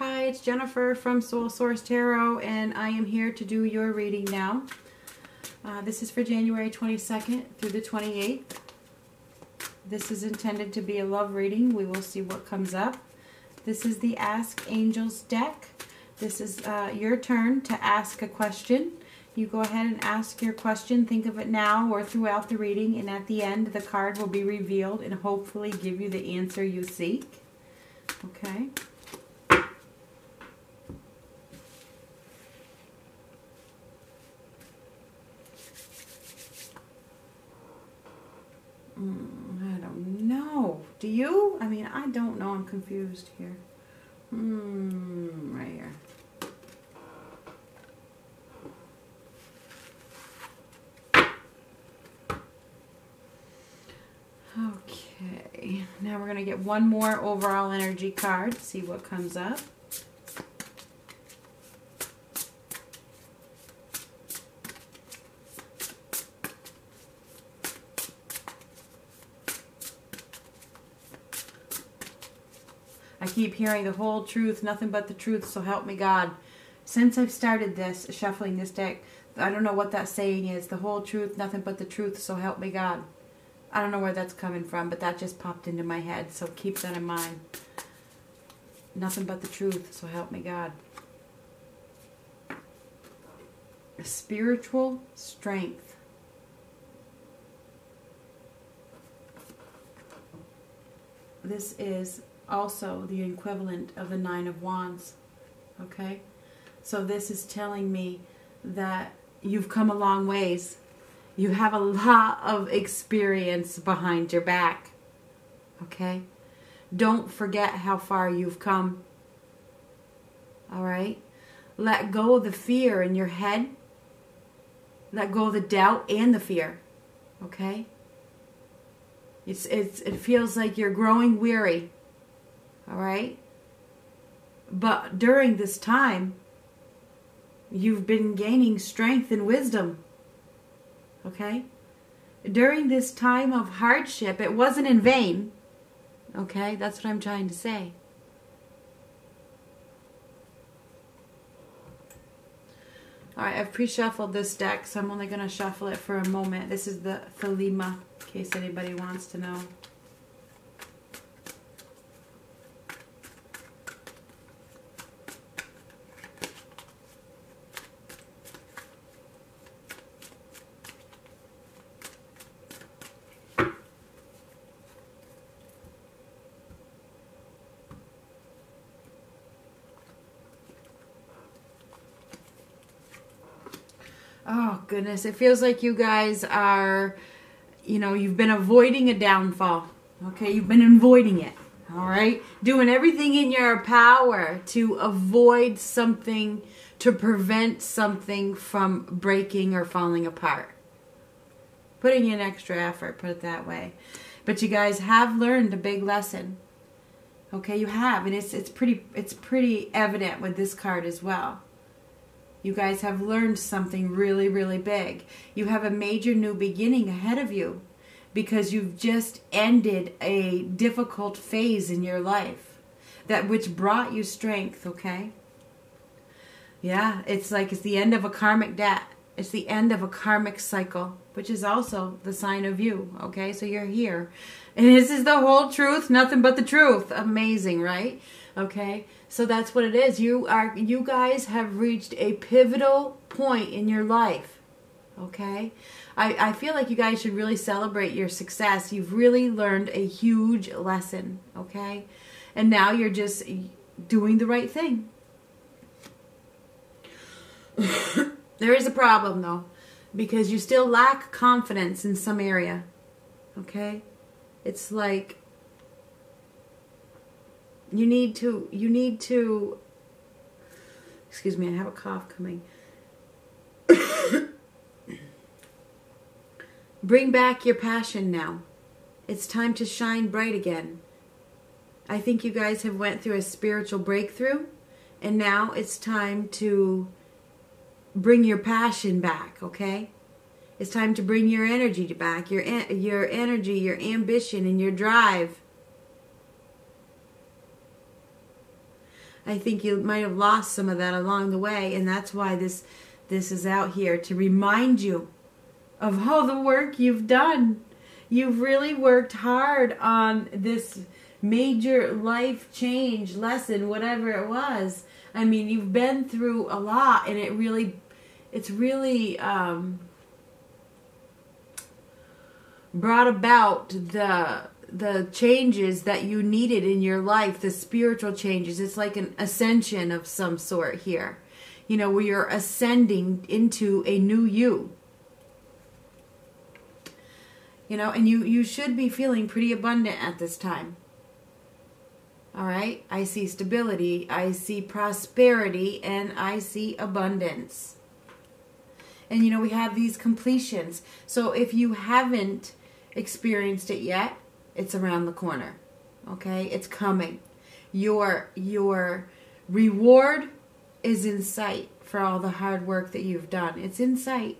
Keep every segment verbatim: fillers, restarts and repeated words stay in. Hi, it's Jennifer from Soul Source Tarot, and I am here to do your reading now. Uh, this is for January twenty-second through the twenty-eighth. This is intended to be a love reading. We will see what comes up. This is the Ask Angels deck. This is uh, your turn to ask a question. You go ahead and ask your question. Think of it now or throughout the reading, and at the end, the card will be revealed and hopefully give you the answer you seek. Okay. Mm, I don't know. Do you? I mean, I don't know. I'm confused here. Mm, right here. Okay, now we're going to get one more overall energy card, see what comes up. I keep hearing the whole truth, nothing but the truth, so help me God. Since I've started this, shuffling this deck, I don't know what that saying is, the whole truth, nothing but the truth, so help me God. I don't know where that's coming from, but that just popped into my head, so keep that in mind. Nothing but the truth, so help me God. Spiritual strength. This is also the equivalent of the Nine of Wands, okay? So this is telling me that you've come a long ways. You have a lot of experience behind your back, okay? Don't forget how far you've come, all right? Let go of the fear in your head. Let go of the doubt and the fear, okay? It's, it's, it feels like you're growing weary, all right? But during this time, you've been gaining strength and wisdom. Okay? During this time of hardship, it wasn't in vain. Okay? That's what I'm trying to say. Alright, I've pre-shuffled this deck, so I'm only going to shuffle it for a moment. This is the Thelema, in case anybody wants to know. Oh, goodness. It feels like you guys are, you know, you've been avoiding a downfall. Okay? You've been avoiding it. All right? Doing everything in your power to avoid something, to prevent something from breaking or falling apart. Putting in extra effort, put it that way. But you guys have learned a big lesson. Okay? You have. And it's, it's, pretty, it's pretty evident with this card as well. You guys have learned something really, really big. You have a major new beginning ahead of you because you've just ended a difficult phase in your life, that which brought you strength, okay? Yeah, it's like it's the end of a karmic debt. It's the end of a karmic cycle, which is also the sign of you, okay? So you're here. And this is the whole truth, nothing but the truth. Amazing, right? Okay, so that's what it is. You are, you guys have reached a pivotal point in your life, okay? I, I feel like you guys should really celebrate your success. You've really learned a huge lesson, okay? And now you're just doing the right thing. There is a problem, though, because you still lack confidence in some area, okay? It's like... You need to, you need to, excuse me, I have a cough coming. Bring back your passion now. It's time to shine bright again. I think you guys have went through a spiritual breakthrough, and now it's time to bring your passion back, okay? It's time to bring your energy back, your, your energy, your ambition, and your drive. I think you might have lost some of that along the way, and that's why this this is out here, to remind you of all the work you've done. You've really worked hard on this major life change lesson, whatever it was. I mean, you've been through a lot, and it really, it's really um, brought about the the changes that you needed in your life, the spiritual changes. It's like an ascension of some sort here, you know, where you're ascending into a new you. You know, and you, you should be feeling pretty abundant at this time. All right? I see stability, I see prosperity, and I see abundance. And, you know, we have these completions. So if you haven't experienced it yet, it's around the corner. Okay? It's coming. Your, your reward is in sight for all the hard work that you've done. It's in sight.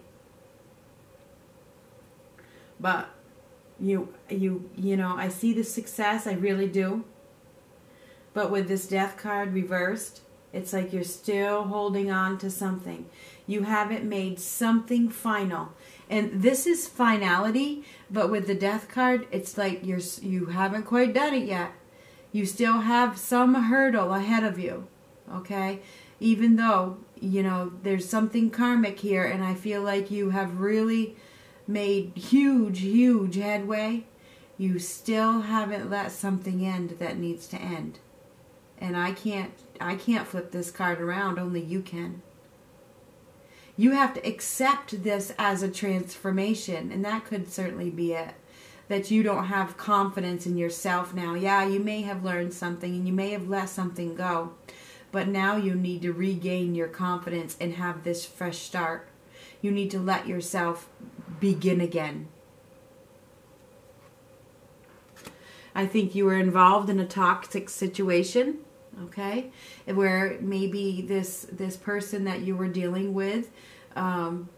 But... You, you, you know, I see the success, I really do. But with this death card reversed, it's like you're still holding on to something. You haven't made something final. And this is finality, but with the death card, it's like you're, you haven't quite done it yet. You still have some hurdle ahead of you, okay? Even though, you know, there's something karmic here, and I feel like you have really... made huge, huge headway, you still haven't let something end that needs to end. And I can't, I can't flip this card around, only you can. You have to accept this as a transformation, and that could certainly be it. That you don't have confidence in yourself now. Yeah, you may have learned something, and you may have let something go, but now you need to regain your confidence and have this fresh start. You need to let yourself begin again. I think you were involved in a toxic situation, okay, where maybe this this person that you were dealing with um,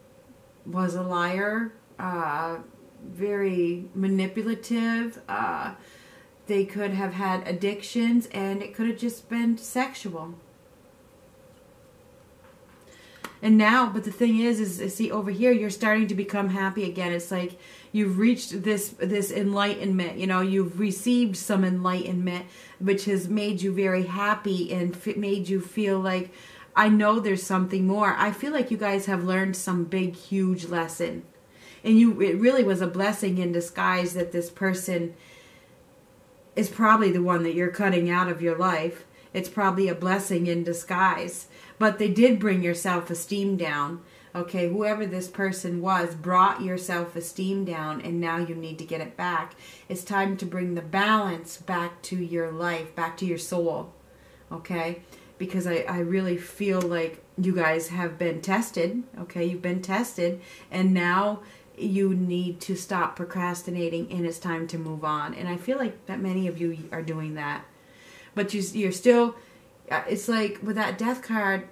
was a liar, uh, very manipulative. Uh, they could have had addictions, and it could have just been sexual. And now, but the thing is, is see over here, you're starting to become happy again. It's like you've reached this this enlightenment. You know, you've received some enlightenment, which has made you very happy and f made you feel like, I know there's something more. I feel like you guys have learned some big, huge lesson, and you it really was a blessing in disguise that this person is probably the one that you're cutting out of your life. It's probably a blessing in disguise. But they did bring your self-esteem down. Okay, whoever this person was brought your self-esteem down, and now you need to get it back. It's time to bring the balance back to your life, back to your soul. Okay, because I, I really feel like you guys have been tested. Okay, you've been tested, and now you need to stop procrastinating, and it's time to move on. And I feel like that many of you are doing that. But you, you're still... It's like with that death card,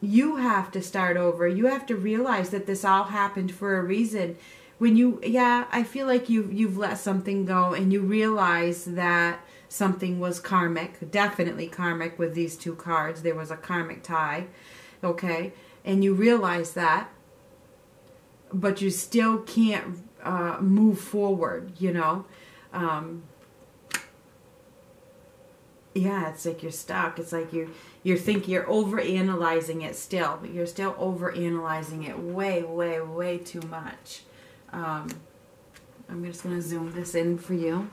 you have to start over. You have to realize that this all happened for a reason. When you, yeah, I feel like you've, you've let something go, and you realize that something was karmic, definitely karmic with these two cards. There was a karmic tie, okay? And you realize that, but you still can't uh, move forward, you know? Um... Yeah, it's like you're stuck. It's like you you think you're overanalyzing it still. But you're still overanalyzing it way, way, way too much. Um, I'm just going to zoom this in for you.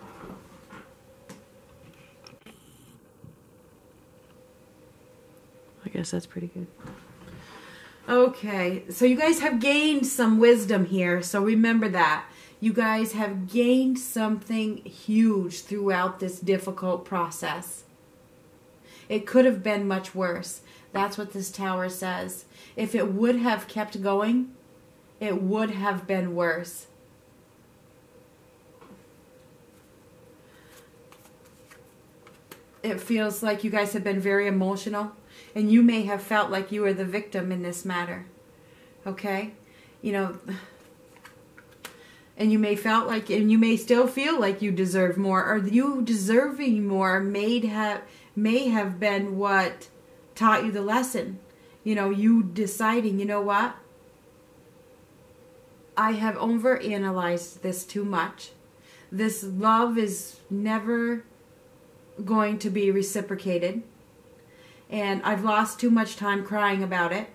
I guess that's pretty good. Okay, so you guys have gained some wisdom here. So remember that. You guys have gained something huge throughout this difficult process. It could have been much worse. That's what this tower says. If it would have kept going, it would have been worse. It feels like you guys have been very emotional, and you may have felt like you were the victim in this matter. Okay? You know... And you may felt like, and you may still feel like you deserve more, or you deserving more made have may have been what taught you the lesson. You know, you deciding, you know what? I have overanalyzed this too much. This love is never going to be reciprocated. And I've lost too much time crying about it.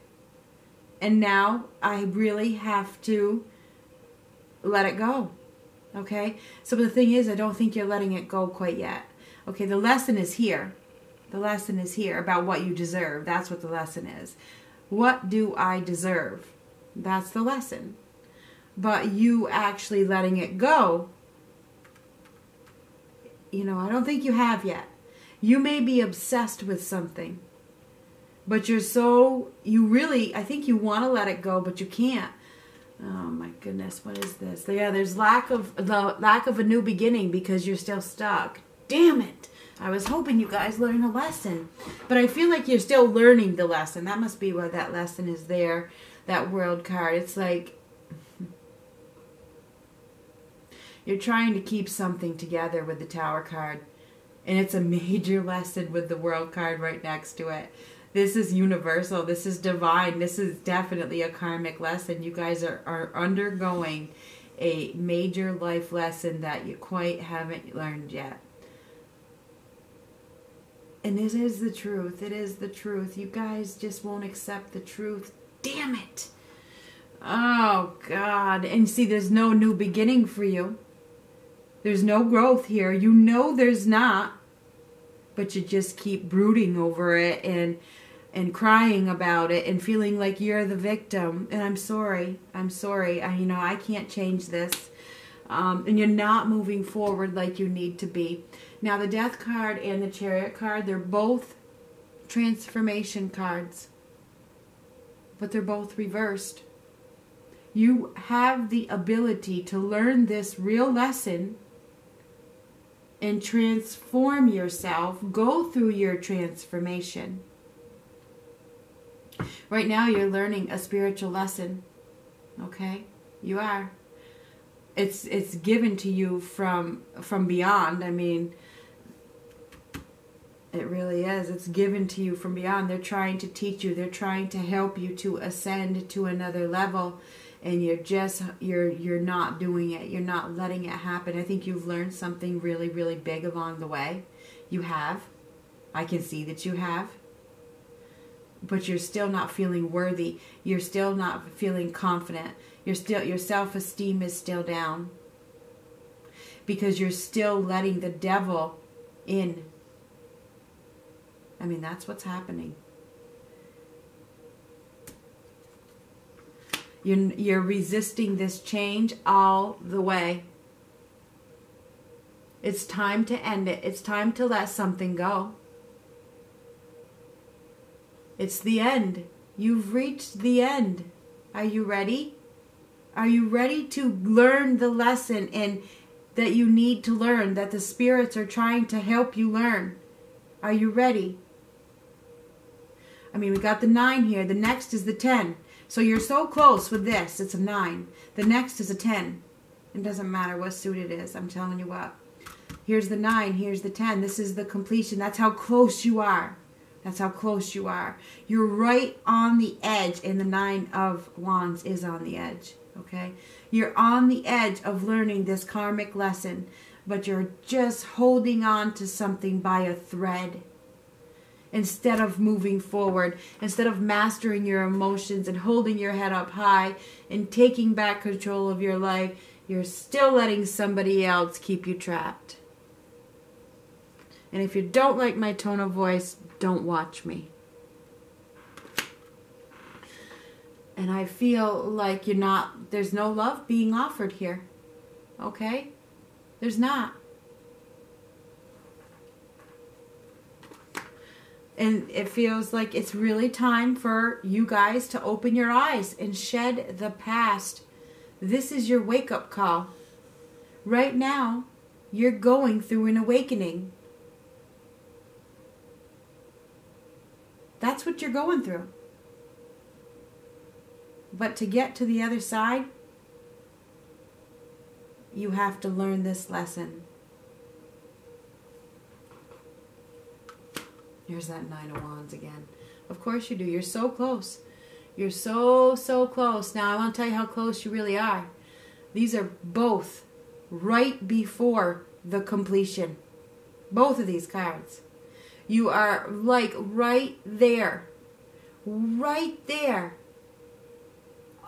And now I really have to let it go. Okay? So the thing is, I don't think you're letting it go quite yet. Okay, the lesson is here. The lesson is here about what you deserve. That's what the lesson is. What do I deserve? That's the lesson. But you actually letting it go, you know, I don't think you have yet. You may be obsessed with something, but you're so, you really, I think you want to let it go, but you can't. Oh my goodness, what is this? Yeah, there's lack of, the lack of a new beginning because you're still stuck. Damn it. I was hoping you guys learned a lesson, but I feel like you're still learning the lesson. That must be why that lesson is there, that world card. It's like you're trying to keep something together with the Tower card, and it's a major lesson with the World card right next to it. This is universal. This is divine. This is definitely a karmic lesson. You guys are, are undergoing a major life lesson that you quite haven't learned yet. And this is the truth. It is the truth. You guys just won't accept the truth. Damn it. Oh, God. And see, there's no new beginning for you. There's no growth here. You know there's not. But you just keep brooding over it and, and crying about it and feeling like you're the victim. And I'm sorry. I'm sorry. I, you know, I can't change this. Um, and you're not moving forward like you need to be. Now, the Death card and the Chariot card, they're both transformation cards, but they're both reversed. You have the ability to learn this real lesson and transform yourself, go through your transformation. Right now, you're learning a spiritual lesson, okay? You are. It's it's given to you from from beyond. I mean, it really is. It's given to you from beyond. They're trying to teach you. They're trying to help you to ascend to another level, and you're just you're you're not doing it. You're not letting it happen. I think you've learned something really, really big along the way. You have. I can see that you have. But you're still not feeling worthy. You're still not feeling confident. You're still, your self-esteem is still down because you're still letting the devil in. I mean, that's what's happening. You're, you're resisting this change all the way. It's time to end it. It's time to let something go. It's the end. You've reached the end. Are you ready? Are you ready to learn the lesson and that you need to learn, that the spirits are trying to help you learn? Are you ready? I mean, we got the nine here. The next is the ten. So you're so close with this. It's a nine. The next is a ten. It doesn't matter what suit it is. I'm telling you what. Here's the nine. Here's the ten. This is the completion. That's how close you are. That's how close you are. You're right on the edge, and the Nine of Wands is on the edge. Okay, you're on the edge of learning this karmic lesson, but you're just holding on to something by a thread instead of moving forward, instead of mastering your emotions and holding your head up high and taking back control of your life. You're still letting somebody else keep you trapped. And if you don't like my tone of voice, don't watch me. And I feel like you're not, there's no love being offered here. Okay? There's not. And it feels like it's really time for you guys to open your eyes and shed the past. This is your wake-up call. Right now, you're going through an awakening. That's what you're going through. But to get to the other side, you have to learn this lesson. There's that Nine of Wands again. Of course you do. You're so close. You're so, so close. Now, I want to tell you how close you really are. These are both right before the completion. Both of these cards. You are like right there. Right there.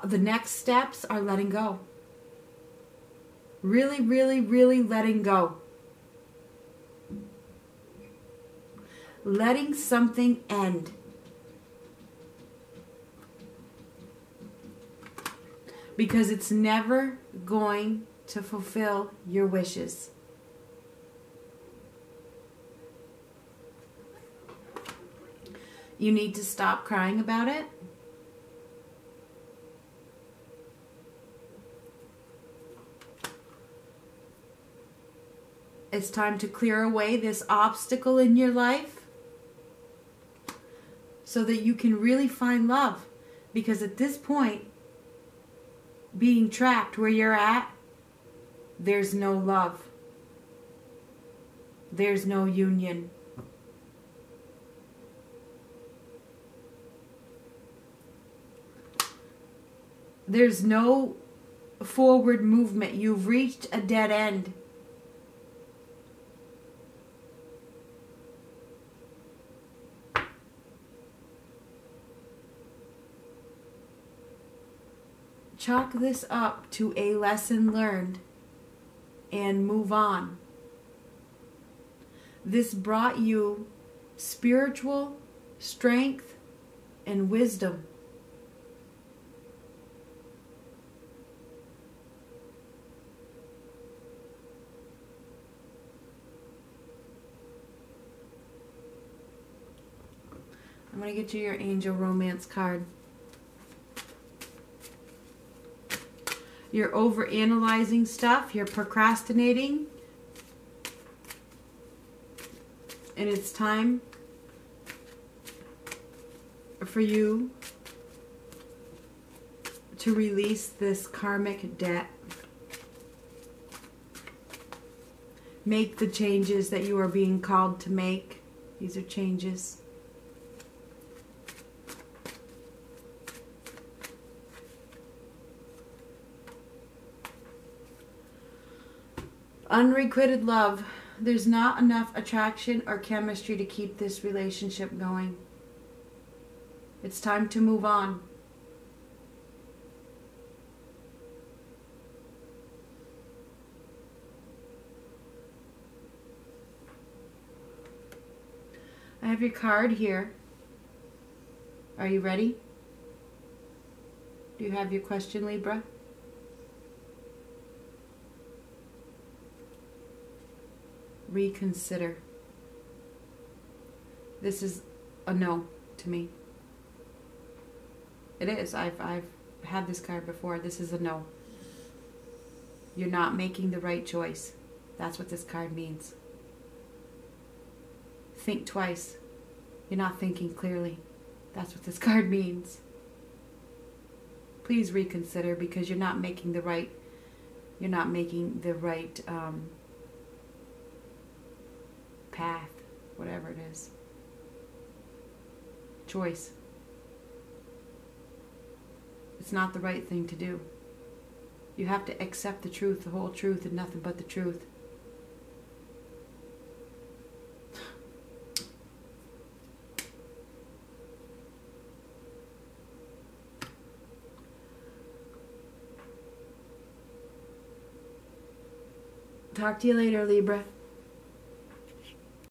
The next steps are letting go. Really, really, really letting go. Letting something end. Because it's never going to fulfill your wishes. You need to stop crying about it. It's time to clear away this obstacle in your life so that you can really find love. Because at this point, being trapped where you're at, there's no love. There's no union. There's no forward movement. You've reached a dead end. Chalk this up to a lesson learned and move on. This brought you spiritual strength and wisdom. I'm going to get you your angel romance card. You're overanalyzing stuff. You're procrastinating. And it's time for you to release this karmic debt. Make the changes that you are being called to make. These are changes. Unrequited love. There's not enough attraction or chemistry to keep this relationship going. It's time to move on. I have your card here. Are you ready? Do you have your question, Libra? Reconsider. This is a no to me. It is. I've, I've had this card before. This is a no. You're not making the right choice. That's what this card means. Think twice. You're not thinking clearly. That's what this card means. Please reconsider, because you're not making the right, you're not making the right, um, path, whatever it is. Choice. It's not the right thing to do. You have to accept the truth, the whole truth, and nothing but the truth. Talk to you later, Libra.